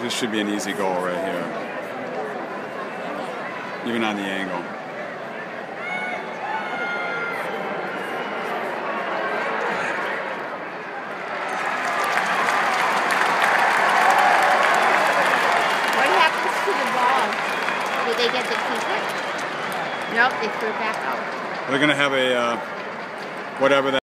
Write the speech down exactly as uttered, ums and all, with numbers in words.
This should be an easy goal right here. Even on the angle. What happens to the ball? Do they get to keep it? Nope, they threw it back out. They're going to have a, uh, whatever that